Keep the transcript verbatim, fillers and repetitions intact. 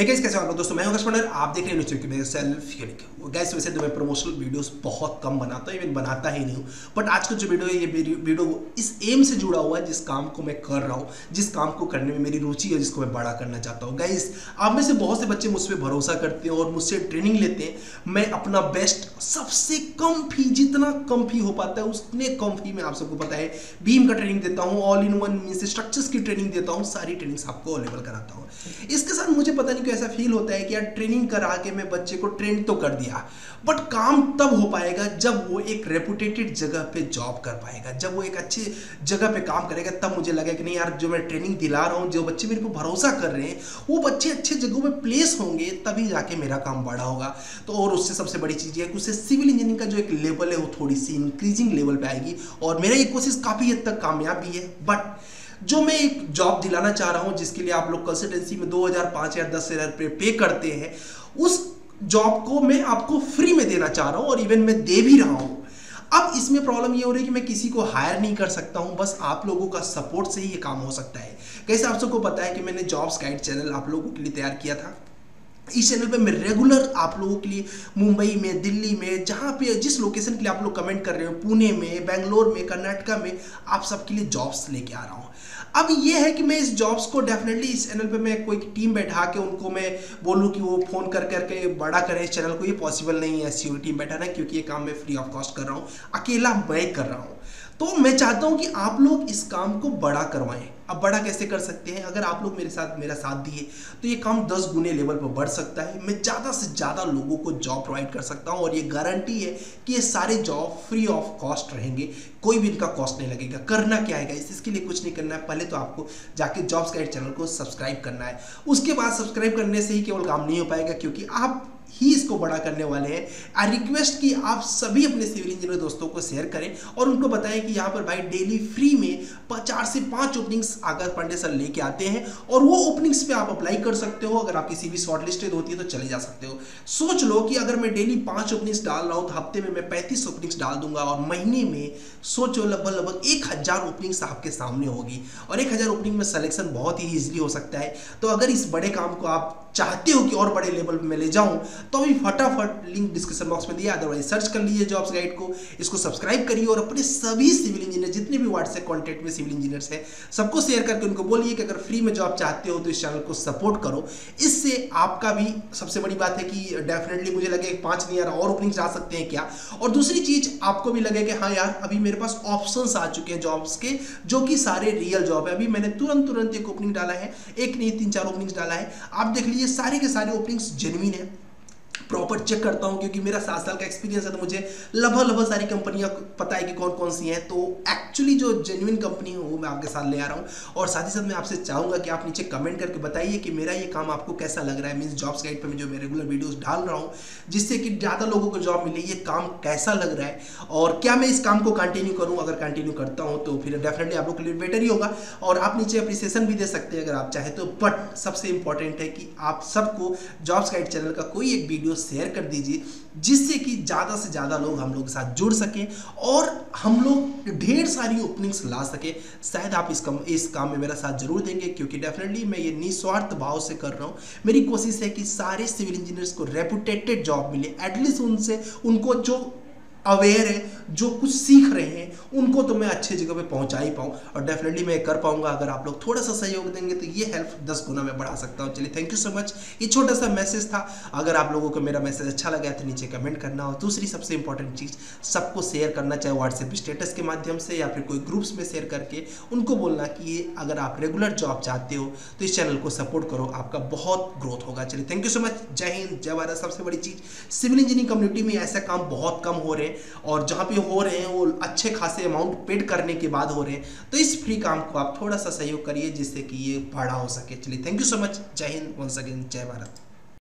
Guys कैसे आप लोग दोस्तों, मैं हूं कस्टमर, आप देख रहे हैं मेरे सेल्फ यूनिक। गाइस वैसे तो मैं प्रमोशनल वीडियोस बहुत कम बनाता हूं, इवन बनाता ही नहीं हूं, बट आज का जो वीडियो है ये वीडियो इस एम से जुड़ा हुआ है जिस काम को मैं कर रहा हूं, जिस काम को करने में मेरी रुचि है, जिसको मैं बड़ा करना चाहता हूँ। गाइस आप में से बहुत से बच्चे मुझ पर भरोसा करते हैं और मुझसे ट्रेनिंग लेते हैं। मैं अपना बेस्ट सबसे कम फी, जितना कम फी हो पाता है उतने कम फी में, आप सबको पता है, बीम का ट्रेनिंग देता हूँ, all in one means structures की ट्रेनिंग देता हूँ, सारी ट्रेनिंग्स आपको अवेलेबल कराता हूँ। इसके साथ मुझे पता नहीं ऐसा फील होता है कि यार ट्रेनिंग करा के मैं बच्चे को ट्रेन तो कर दिया, बट काम तब हो पाएगा जब वो एक रेपुटेटेड जगह पे जॉब कर पाएगा, जब वो एक अच्छी जगह पे काम करेगा, तब मुझे लगेगा कि नहीं यार जो मैं ट्रेनिंग दिला रहा हूँ, जो बच्चे मेरे को भरोसा कर रहे हैं, वो बच्चे अच्छे जगहों पे प्लेस होंगे, तभी जाके मेरा काम बड़ा होगा। तो और उससे सबसे बड़ी चीज़ है कि उससे सिविल इंजीनियरिंग का जो एक लेवल है वो थोड़ी सी इंक्रीजिंग लेवल पर आएगी, और मेरा ये कोशिश काफ़ी हद तक कामयाब भी है। बट जो मैं एक जॉब दिलाना चाह रहा हूँ, जिसके लिए आप लोग कंसल्टेंसी में दो हज़ार, पाँच हज़ार, दस हज़ार रुपये पे करते हैं, उस जॉब को मैं आपको फ्री में देना चाह रहा हूँ और इवन मैं दे भी रहा हूँ। अब इसमें प्रॉब्लम ये हो रही है कि मैं किसी को हायर नहीं कर सकता हूँ, बस आप लोगों का सपोर्ट से ही ये काम हो सकता है। कैसे आप सबको पता है कि मैंने जॉब्स गाइड चैनल आप लोगों के लिए तैयार किया था। इस चैनल पे मैं रेगुलर आप लोगों के लिए मुंबई में, दिल्ली में, जहाँ पे जिस लोकेशन के लिए आप लोग कमेंट कर रहे हो, पुणे में, बेंगलोर में, कर्नाटका में, आप सबके लिए जॉब्स लेके आ रहा हूँ। अब ये है कि मैं इस जॉब्स को डेफिनेटली इस चैनल पे मैं कोई टीम बैठा के उनको मैं बोलूँ कि वो फ़ोन कर करके बड़ा करें इस चैनल को, ये पॉसिबल नहीं है ऐसी टीम बैठाना, क्योंकि ये काम मैं फ्री ऑफ कॉस्ट कर रहा हूँ, अकेला मैं कर रहा हूँ। तो मैं चाहता हूँ कि आप लोग इस काम को बड़ा करवाएँ। अब बड़ा कैसे कर सकते हैं? अगर आप लोग मेरे साथ मेरा साथ दिए तो ये काम दस गुने लेवल पर बढ़ सकता है, मैं ज़्यादा से ज़्यादा लोगों को जॉब प्रोवाइड कर सकता हूँ, और ये गारंटी है कि ये सारे जॉब फ्री ऑफ कॉस्ट रहेंगे, कोई भी इनका कॉस्ट नहीं लगेगा। करना क्या है गाइस, इसके लिए कुछ नहीं करना है, पहले तो आपको जाके जॉब्स गाइड चैनल को सब्सक्राइब करना है। उसके बाद सब्सक्राइब करने से ही केवल काम नहीं हो पाएगा, क्योंकि आप ही इसको बड़ा करने वाले हैं। आई रिक्वेस्ट कि आप सभी अपने सिविल इंजीनियर दोस्तों को शेयर करें और उनको बताएं कि यहाँ पर भाई डेली फ्री में चार से पाँच ओपनिंग्स आकाश पांडे सर लेके आते हैं, और वो ओपनिंग्स पे आप अप्लाई कर सकते हो। अगर आपकी सीवी शॉर्टलिस्टेड होती है तो चले जा सकते हो। सोच लो कि अगर मैं डेली पाँच ओपनिंग्स डाल रहा हूँ तो हफ्ते में मैं पैंतीस ओपनिंग्स डाल दूंगा, और महीने में सोचो लगभग लगभग एक हज़ार ओपनिंग्स आपके सामने होगी, और एक हज़ार ओपनिंग में सलेक्शन बहुत ही ईजिली हो सकता है। तो अगर इस बड़े काम को आप चाहते हो कि और बड़े लेवल पे मैं ले जाऊं, तो अभी फटाफट लिंक डिस्क्रिप्शन बॉक्स में दिया, अदरवाइज सर्च कर लीजिए जॉब्स गाइड को, इसको सब्सक्राइब करिए, और अपने सभी सिविल इंजीनियर जितने भी व्हाट्सएप कॉन्टैक्ट में सिविल इंजीनियर्स हैं सबको शेयर करके उनको बोलिए कि अगर फ्री में जॉब चाहते हो तो इस चैनल को सपोर्ट करो। इससे आपका भी सबसे बड़ी बात है कि डेफिनेटली मुझे लगे पाँच नहीं यार और ओपनिंग्स आ सकते हैं क्या, और दूसरी चीज़ आपको भी लगे कि हाँ यार अभी मेरे पास ऑप्शंस आ चुके हैं जॉब्स के, जो कि सारे रियल जॉब है। अभी मैंने तुरंत तुरंत एक ओपनिंग डाला है, एक नहीं तीन चार ओपनिंग्स डाला है, आप देख लीजिए सारे के सारे ओपनिंग्स जेन्युइन है। प्रॉपर चेक करता हूँ क्योंकि मेरा सात साल का एक्सपीरियंस है, तो मुझे लगभग लगभग सारी कंपनियाँ पता है कि कौन कौन सी हैं। तो एक्चुअली जो जेन्युइन कंपनी है वो मैं आपके साथ ले आ रहा हूँ, और साथ ही साथ मैं आपसे चाहूँगा कि आप नीचे कमेंट करके बताइए कि मेरा ये काम आपको कैसा लग रहा है, मीन्स जॉब्स गाइड पर मैं जो मैं रेगुलर वीडियोज़ डाल रहा हूँ जिससे कि ज़्यादा लोगों को जॉब मिले, ये काम कैसा लग रहा है, और क्या मैं इस काम को कंटिन्यू करूँ? अगर कंटिन्यू करता हूँ तो फिर डेफिनेटली आप लोग के लिए बेटर ही होगा, और आप नीचे अप्रिसिएशन भी दे सकते हैं अगर आप चाहें तो। बट सबसे इंपॉर्टेंट है कि आप सबको जॉब्स गाइड चैनल का कोई एक वीडियो शेयर कर दीजिए, जिससे कि ज़्यादा से ज़्यादा लोग हम लोग के साथ जुड़ सकें और हम लोग ढेर सारी ओपनिंग्स ला सकें। शायद आप इस काम इस काम में मेरा साथ जरूर देंगे, क्योंकि डेफिनेटली मैं ये निस्वार्थ भाव से कर रहा हूँ। मेरी कोशिश है कि सारे सिविल इंजीनियर्स को रेपुटेटेड जॉब मिले, एटलीस्ट उनसे उनको जो अवेयर है, जो कुछ सीख रहे हैं, उनको तो मैं अच्छे जगह पे पहुंचा ही पाऊँ, और डेफिनेटली मैं कर पाऊंगा अगर आप लोग थोड़ा सा सहयोग देंगे, तो ये हेल्प दस गुना में बढ़ा सकता हूँ। चलिए, थैंक यू सो मच, ये छोटा सा मैसेज था। अगर आप लोगों को मेरा मैसेज अच्छा लगा तो नीचे कमेंट करना, और दूसरी सबसे इंपॉर्टेंट चीज़ सबको शेयर करना, चाहे व्हाट्सएप स्टेटस के माध्यम से या फिर कोई ग्रुप्स में शेयर करके उनको बोलना कि अगर आप रेगुलर जॉब चाहते हो तो इस चैनल को सपोर्ट करो, आपका बहुत ग्रोथ होगा। चलिए, थैंक यू सो मच, जय हिंद, जय भारत। सबसे बड़ी चीज़, सिविल इंजीनियरिंग कम्युनिटी में ऐसा काम बहुत कम हो रहे हैं, और जहाँ पे हो रहे हैं वो अच्छे खासे अमाउंट पेड करने के बाद हो रहे हैं, तो इस फ्री काम को आप थोड़ा सा सहयोग करिए जिससे कि ये बड़ा हो सके। चलिए, थैंक यू सो मच, जय हिंद, वंस अगेन, जय भारत।